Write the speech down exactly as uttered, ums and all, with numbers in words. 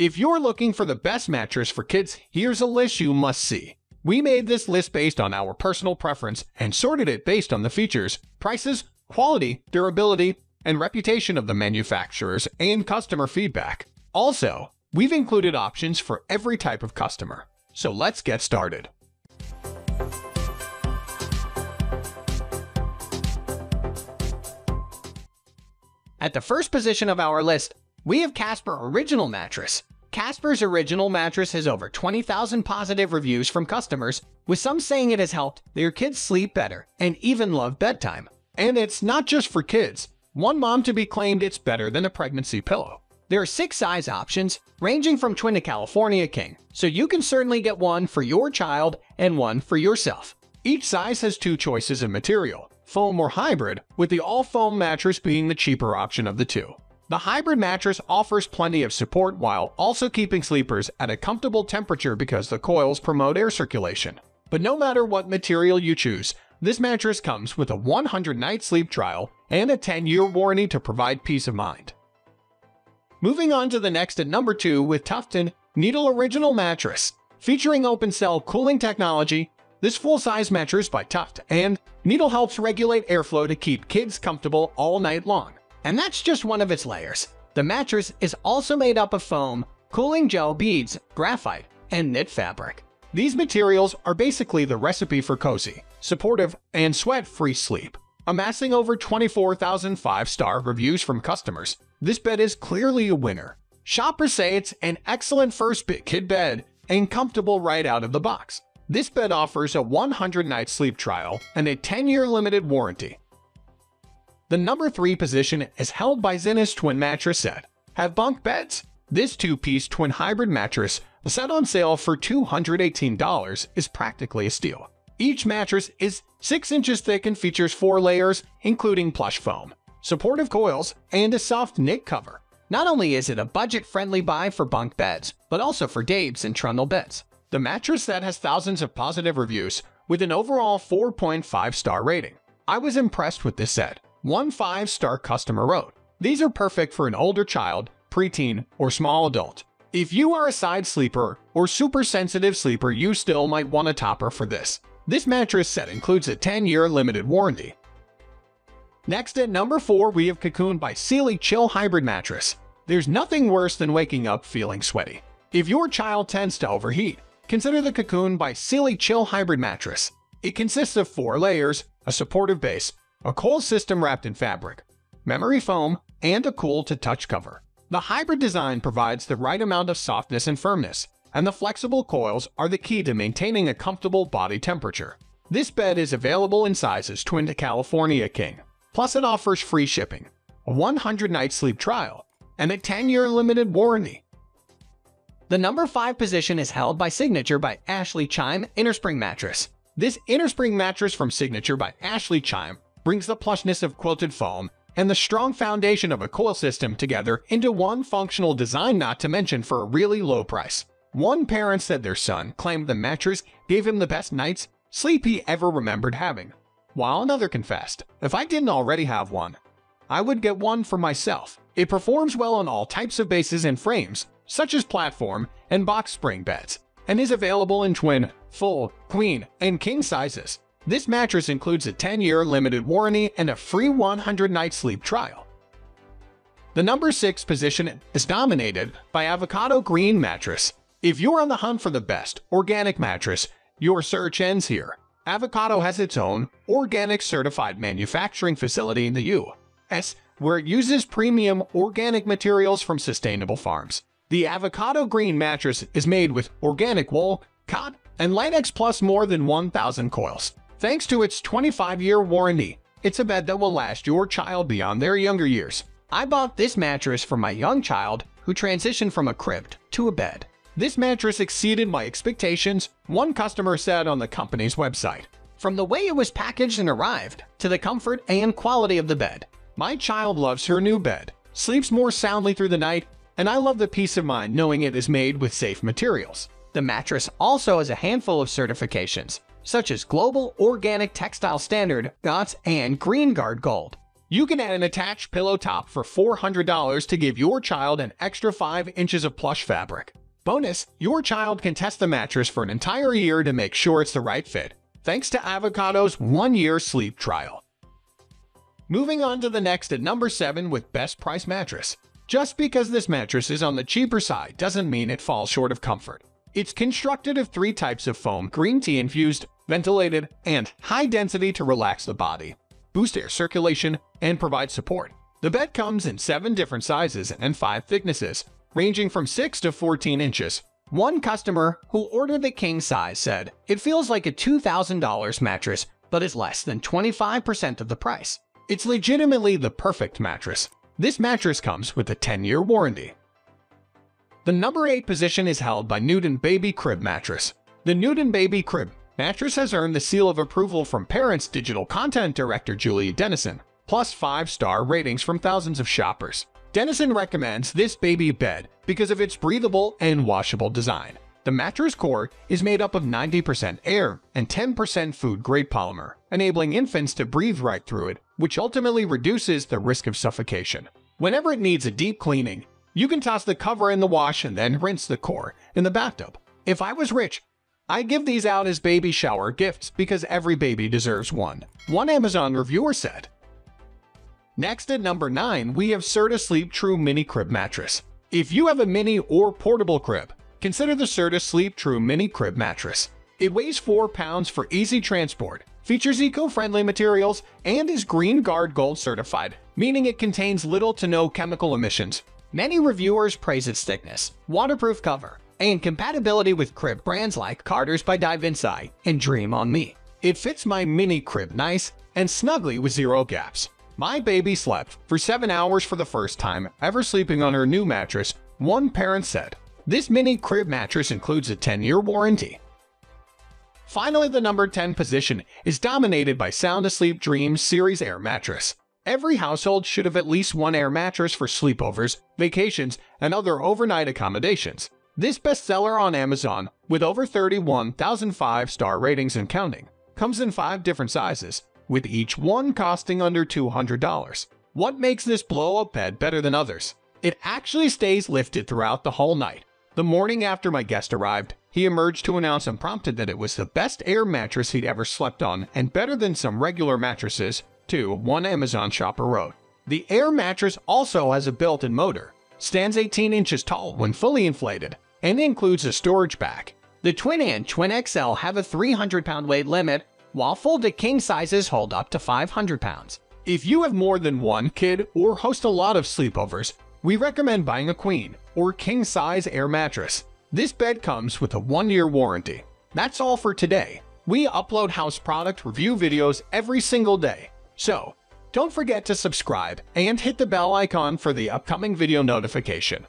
If you're looking for the best mattress for kids, here's a list you must see. We made this list based on our personal preference and sorted it based on the features, prices, quality, durability, and reputation of the manufacturers and customer feedback. Also, we've included options for every type of customer. So let's get started. At the first position of our list, we have Casper Original Mattress. Casper's Original Mattress has over twenty thousand positive reviews from customers, with some saying it has helped their kids sleep better and even love bedtime. And it's not just for kids. One mom-to-be claimed it's better than a pregnancy pillow. There are six size options, ranging from twin to California king, so you can certainly get one for your child and one for yourself. Each size has two choices of material, foam or hybrid, with the all-foam mattress being the cheaper option of the two. The hybrid mattress offers plenty of support while also keeping sleepers at a comfortable temperature because the coils promote air circulation. But no matter what material you choose, this mattress comes with a one hundred night sleep trial and a ten year warranty to provide peace of mind. Moving on to the next at number two with Tuft and Needle Original Mattress. Featuring open-cell cooling technology, this full-size mattress by Tuft and Needle helps regulate airflow to keep kids comfortable all night long. And that's just one of its layers. The mattress is also made up of foam, cooling gel beads, graphite, and knit fabric. These materials are basically the recipe for cozy, supportive, and sweat-free sleep. Amassing over twenty-four thousand five-star reviews from customers, this bed is clearly a winner. Shoppers say it's an excellent first kid bed and comfortable right out of the box. This bed offers a one hundred night sleep trial and a ten year limited warranty. The number three position is held by Zinus Twin Mattress Set. Have bunk beds? This two piece twin hybrid mattress, set on sale for two hundred eighteen dollars, is practically a steal. Each mattress is six inches thick and features four layers, including plush foam, supportive coils, and a soft knit cover. Not only is it a budget-friendly buy for bunk beds, but also for daves and trundle beds. The mattress set has thousands of positive reviews, with an overall four point five star rating. I was impressed with this set. One five star customer wrote, "These are perfect for an older child, preteen, or small adult. If you are a side sleeper or super sensitive sleeper, you still might want a topper for this." This mattress set includes a ten year limited warranty. Next at number four, we have Cocoon by Sealy Chill Hybrid Mattress. There's nothing worse than waking up feeling sweaty. If your child tends to overheat, consider the Cocoon by Sealy Chill Hybrid Mattress. It consists of four layers, a supportive base, a coil system wrapped in fabric, memory foam, and a cool-to-touch cover. The hybrid design provides the right amount of softness and firmness, and the flexible coils are the key to maintaining a comfortable body temperature. This bed is available in sizes twin to California king. Plus, it offers free shipping, a one hundred night sleep trial, and a ten year limited warranty. The number five position is held by Signature by Ashley Chime Innerspring Mattress. This innerspring mattress from Signature by Ashley Chime brings the plushness of quilted foam and the strong foundation of a coil system together into one functional design, not to mention for a really low price. One parent said their son claimed the mattress gave him the best night's sleep he ever remembered having, while another confessed, "If I didn't already have one, I would get one for myself." It performs well on all types of bases and frames, such as platform and box spring beds, and is available in twin, full, queen, and king sizes. This mattress includes a ten year limited warranty and a free one hundred night sleep trial. The number six position is dominated by Avocado Green Mattress. If you're on the hunt for the best organic mattress, your search ends here. Avocado has its own organic certified manufacturing facility in the U S, where it uses premium organic materials from sustainable farms. The Avocado Green Mattress is made with organic wool, cotton, and latex plus more than one thousand coils. Thanks to its twenty-five year warranty, it's a bed that will last your child beyond their younger years. I bought this mattress for my young child who transitioned from a crib to a bed. This mattress exceeded my expectations, one customer said on the company's website. From the way it was packaged and arrived, to the comfort and quality of the bed. My child loves her new bed, sleeps more soundly through the night, and I love the peace of mind knowing it is made with safe materials. The mattress also has a handful of certifications, such as Global Organic Textile Standard, G O T S, and GreenGuard Gold. You can add an attached pillow top for four hundred dollars to give your child an extra five inches of plush fabric. Bonus, your child can test the mattress for an entire year to make sure it's the right fit, thanks to Avocado's one-year sleep trial. Moving on to the next at number seven with Best Price Mattress. Just because this mattress is on the cheaper side doesn't mean it falls short of comfort. It's constructed of three types of foam: green tea infused, ventilated, and high density to relax the body, boost air circulation, and provide support. The bed comes in seven different sizes and five thicknesses, ranging from six to fourteen inches. One customer who ordered the king size said, "It feels like a two thousand dollar mattress, but is less than twenty-five percent of the price. It's legitimately the perfect mattress." This mattress comes with a ten year warranty. The number eight position is held by Newton Baby Crib Mattress. The Newton Baby Crib Mattress has earned the seal of approval from Parents Digital Content Director Julie Dennison, plus five star ratings from thousands of shoppers. Dennison recommends this baby bed because of its breathable and washable design. The mattress core is made up of ninety percent air and ten percent food-grade polymer, enabling infants to breathe right through it, which ultimately reduces the risk of suffocation. Whenever it needs a deep cleaning, you can toss the cover in the wash and then rinse the core in the bathtub. If I was rich, I'd give these out as baby shower gifts because every baby deserves one, one Amazon reviewer said. Next at number nine, we have Serta Sleep True Mini Crib Mattress. If you have a mini or portable crib, consider the Serta Sleep True Mini Crib Mattress. It weighs four pounds for easy transport, features eco-friendly materials, and is GreenGuard Gold certified, meaning it contains little to no chemical emissions. Many reviewers praise its thickness, waterproof cover, and compatibility with crib brands like Carter's by Dive Inside and Dream On Me. It fits my mini crib nice and snugly with zero gaps. My baby slept for seven hours for the first time ever sleeping on her new mattress, one parent said. This mini crib mattress includes a ten year warranty. Finally, the number ten position is dominated by Sound Asleep Dream Series Air Mattress. Every household should have at least one air mattress for sleepovers, vacations, and other overnight accommodations. This bestseller on Amazon, with over thirty-one thousand five star ratings and counting, comes in five different sizes, with each one costing under two hundred dollars. What makes this blow-up bed better than others? It actually stays lifted throughout the whole night. The morning after my guest arrived, he emerged to announce unprompted that it was the best air mattress he'd ever slept on and better than some regular mattresses, too, one Amazon shopper wrote. The air mattress also has a built-in motor, stands eighteen inches tall when fully inflated, and includes a storage bag. The Twin and Twin X L have a three hundred pound weight limit, while folded king sizes hold up to five hundred pounds. If you have more than one kid or host a lot of sleepovers, we recommend buying a queen or king-size air mattress. This bed comes with a one year warranty. That's all for today. We upload house product review videos every single day, so don't forget to subscribe and hit the bell icon for the upcoming video notification.